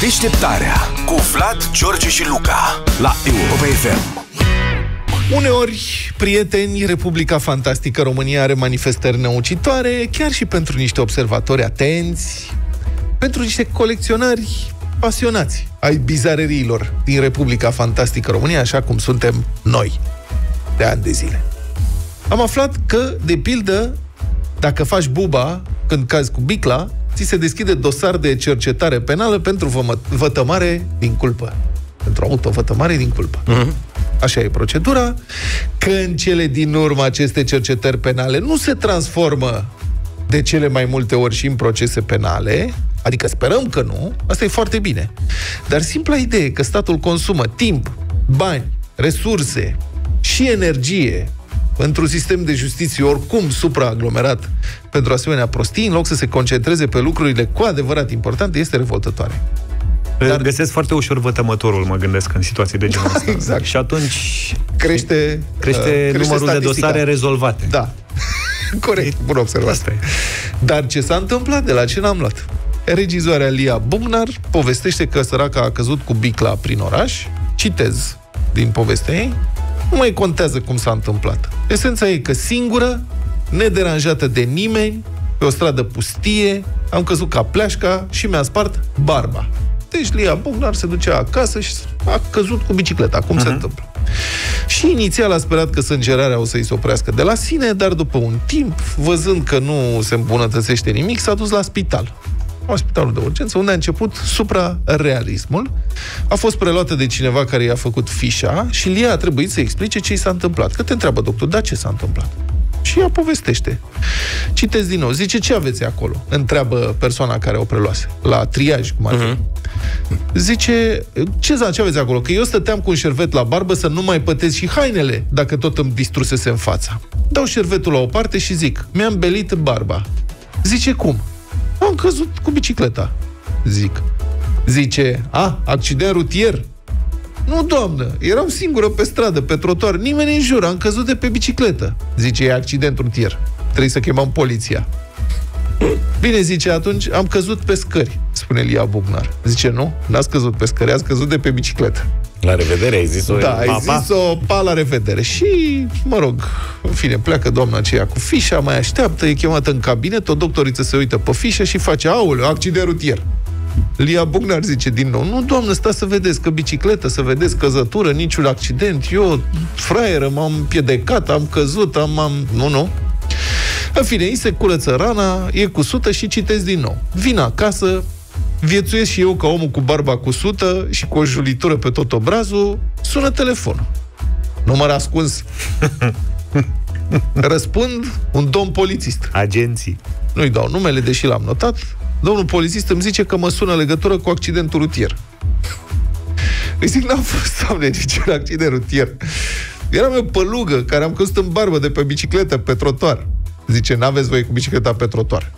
Deșteptarea cu Vlad, George și Luca la Europa FM. Uneori, prieteni, Republica Fantastică România are manifestări năucitoare, chiar și pentru niște observatori atenți, pentru niște colecționari pasionați ai bizareriilor din Republica Fantastică România, așa cum suntem noi de ani de zile. Am aflat că, de pildă, dacă faci buba când cazi cu bicla, ți se deschide dosar de cercetare penală pentru vătămare din culpă. Pentru autovătămare din culpă. Așa e procedura. Că în cele din urmă aceste cercetări penale nu se transformă de cele mai multe ori și în procese penale, adică sperăm că nu, asta e foarte bine. Dar simpla idee că statul consumă timp, bani, resurse și energie într-un sistem de justiție oricum supraaglomerat pentru asemenea prostii, în loc să se concentreze pe lucrurile cu adevărat importante, este revoltătoare. Dar găsesc foarte ușor vătămătorul, mă gândesc, în situații de genul ăsta. Exact. Și atunci crește numărul de dosare rezolvate. Da. Corect, bună observație. Dar ce s-a întâmplat? De la ce n-am luat? Regizoarea Lia Bugnar povestește că săraca a căzut cu bicla prin oraș. Citez din povestea ei. Nu mai contează cum s-a întâmplat. Esența e că singură, nederanjată de nimeni, pe o stradă pustie, am căzut ca pleașca și mi-a spart barba. Deci Lia Bugnar se ducea acasă și a căzut cu bicicleta. Cum se întâmplă? Și inițial a sperat că sângerarea o să-i se oprească de la sine, dar după un timp, văzând că nu se îmbunătățește nimic, s-a dus la spital. La spitalul de urgență, unde a început suprarealismul. A fost preluată de cineva care i-a făcut fișa și Lia a trebuit să explice ce i s-a întâmplat. Că te întreabă doctor, da, ce s-a întâmplat? Și ea povestește. Citesc din nou. Zice, ce aveți acolo? Întreabă persoana care o preluase. La triaj, cum ar fi. Zice, ce aveți acolo? Că eu stăteam cu un șervet la barbă să nu mai pătesc și hainele, dacă tot îmi distrusese în fața. Dau șervetul la o parte și zic, mi-am belit barba. Zice, cum? Am căzut cu bicicleta. Zic. Zice, accident rutier? Nu, doamnă, eram singură pe stradă, pe trotuar, nimeni în jur, am căzut de pe bicicletă. Zice, e accident rutier, trebuie să chemăm poliția. Bine, zice, atunci am căzut pe scări, spune Lia Bugnar. Zice, nu, n-ați căzut pe scări, ați căzut de pe bicicletă. La revedere, ai zis-o. Da, ai zis-o, pa, la revedere. Și, mă rog, în fine, pleacă doamna aceea cu fișa, mai așteaptă, e chemată în cabinet, o doctoriță se uită pe fișă și face, aoleu, accident rutier. Lia Bugnar zice din nou, nu, doamnă, stați să vedeți că bicicletă, să vedeți căzătură, niciun accident, eu, fraieră, m-am împiedicat, am căzut, nu. În fine, îi se curăță rana, e cusută și citesc din nou. Vin acasă, viețuiesc și eu ca omul cu barba cusută și cu o julitură pe tot obrazul, sună telefonul. Număr ascuns. Răspund un domn polițist. Agenții. Nu-i dau numele, deși l-am notat. Domnul polițist îmi zice că mă sună în legătură cu accidentul rutier. Îi zic, n-am fost, doamne, niciun accident rutier. Eram eu pălugă, care am căzut în barbă de pe bicicletă, pe trotuar. Zice, n-aveți voie cu bicicleta pe trotuar.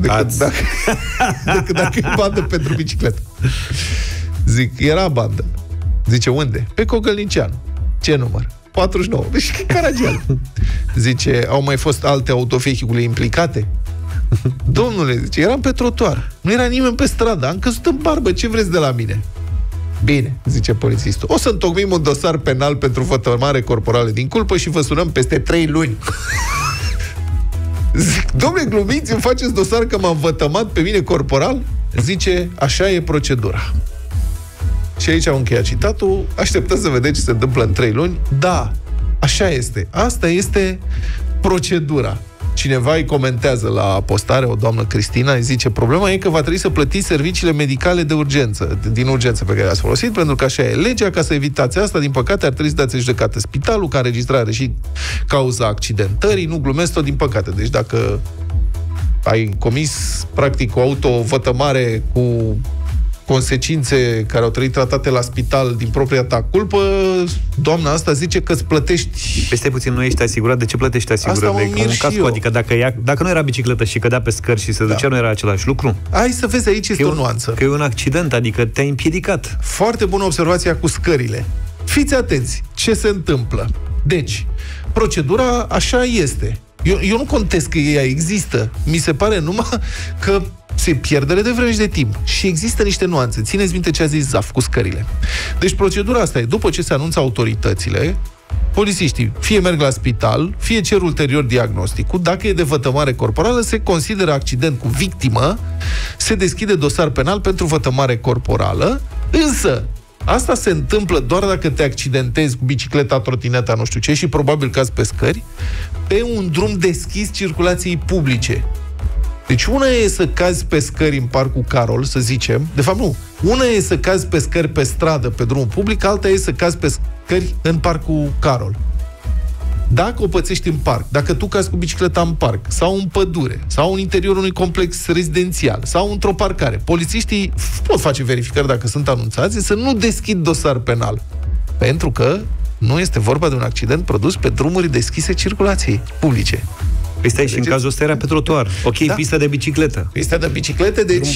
Decât dacă e bandă pentru bicicletă. Zic, era bandă. Zice, unde? Pe Cogăliceanu. Ce număr? 49. Deci, Caragiale. Zice, au mai fost alte autovehicule implicate? Domnule, zice, eram pe trotuar. Nu era nimeni pe stradă, am căzut în barbă. Ce vreți de la mine? Bine, zice polițistul, o să întocmim un dosar penal pentru vătămare corporală din culpă și vă sunăm peste 3 luni. Zic, domnule, glumiți, îmi faceți dosar că m-am vătămat pe mine corporal? Zice, așa e procedura. Și aici am încheiat citatul. Așteptăm să vedem ce se întâmplă în 3 luni. Da, așa este. Asta este procedura. Cineva îi comentează la postare, o doamnă Cristina, îi zice, problema e că va trebui să plătiți serviciile medicale de urgență, din urgență pe care le-ați folosit, pentru că așa e legea, ca să evitați asta, din păcate ar trebui să dați judecată spitalul, ca înregistrare și cauza accidentării, nu glumesc, tot din păcate. Deci dacă ai comis, practic, o autovătămare cu consecințe care au trebuit tratate la spital din propria ta culpă, doamna asta zice că îți plătești... Peste puțin, nu ești asigurat. De ce plătești asigurările? Adică dacă nu era bicicletă și cădea pe scări și se ducea, nu era același lucru? Hai să vezi, aici este o nuanță. Că e un accident, adică te-ai împiedicat. Foarte bună observația cu scările. Fiți atenți ce se întâmplă. Deci, procedura așa este. Eu nu contest că ea există. Mi se pare numai că se pierdere de vreme și de timp. Și există niște nuanțe. Țineți minte ce a zis Zaf cu scările. Deci procedura asta e, după ce se anunță autoritățile, polițiștii fie merg la spital, fie cer ulterior diagnosticul. Dacă e de vătămare corporală, se consideră accident cu victimă, se deschide dosar penal pentru vătămare corporală, însă asta se întâmplă doar dacă te accidentezi cu bicicleta, trotineta, nu știu ce, și probabil cazi pe scări, pe un drum deschis circulației publice. Deci una e să cazi pe scări în parcul Carol, să zicem, de fapt nu, una e să cazi pe scări pe stradă, pe drumul public, alta e să cazi pe scări în parcul Carol. Dacă o pățești în parc, dacă tu cazi cu bicicleta în parc, sau în pădure, sau în interiorul unui complex rezidențial, sau într-o parcare, polițiștii pot face verificări dacă sunt anunțați, să nu deschid dosar penal. Pentru că nu este vorba de un accident produs pe drumuri deschise circulației publice. Păi stai, și în cazul ăsta era pe trotuar. Ok, da. Pista de bicicletă. Pista de biciclete, deci...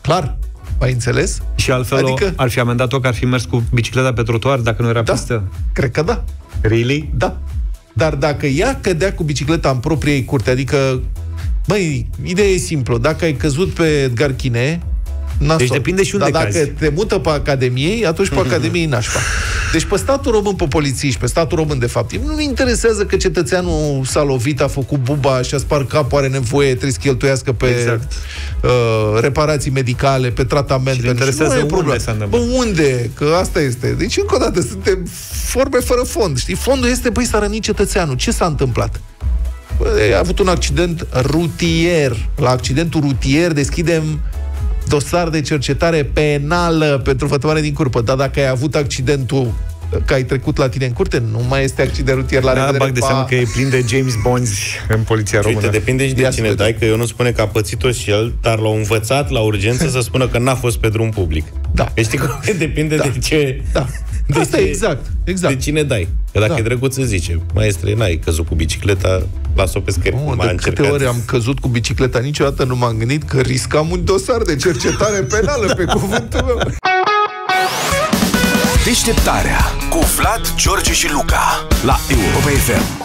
Clar, ai înțeles? Și altfel adică... ar fi amendat-o că ar fi mers cu bicicleta pe trotuar dacă nu era pistă? Cred că da. Really? Da. Dar dacă ea cădea cu bicicleta în propria ei curte, adică... Băi, ideea e simplă. Dacă ai căzut pe Garchine... Deci depinde și unde cazi. Dacă te mută pe Academiei, atunci pe Academiei nașpa. Deci pe statul român, pe polițiști, pe statul român, de fapt, nu-l interesează că cetățeanul s-a lovit, a făcut buba și a spart capul, are nevoie, trebuie să cheltuiască pe reparații medicale, pe tratament. Și interesează unde s-a întâmplat. Bă, unde? Că asta este. Deci, încă o dată, suntem forme fără fond. Știi? Fondul este, băi, s-a rănit cetățeanul. Ce s-a întâmplat? Bă, a avut un accident rutier. La accidentul rutier deschidem dosar de cercetare penală pentru vătămare din curpă. Dar dacă ai avut accidentul, că ai trecut la tine în curte, nu mai este accident rutier. La revedere. Bag de seamă că e plin de James Bonds în poliția română. Uite, depinde și de cine dai, că eu nu spune că a pățit-o și el, dar l-au învățat la urgență să spună că n-a fost pe drum public. Da. Știi că depinde de ce... Da. De asta e exact. De cine dai? Că dacă e drăguț, să zice: maestre, n-ai căzut cu bicicleta, las-o pe scări. De câte ori am căzut cu bicicleta, niciodată nu m-am gândit că riscam un dosar de cercetare penală, pe cuvântul meu. Deșteptarea cu Vlad, George și Luca la Europa FM.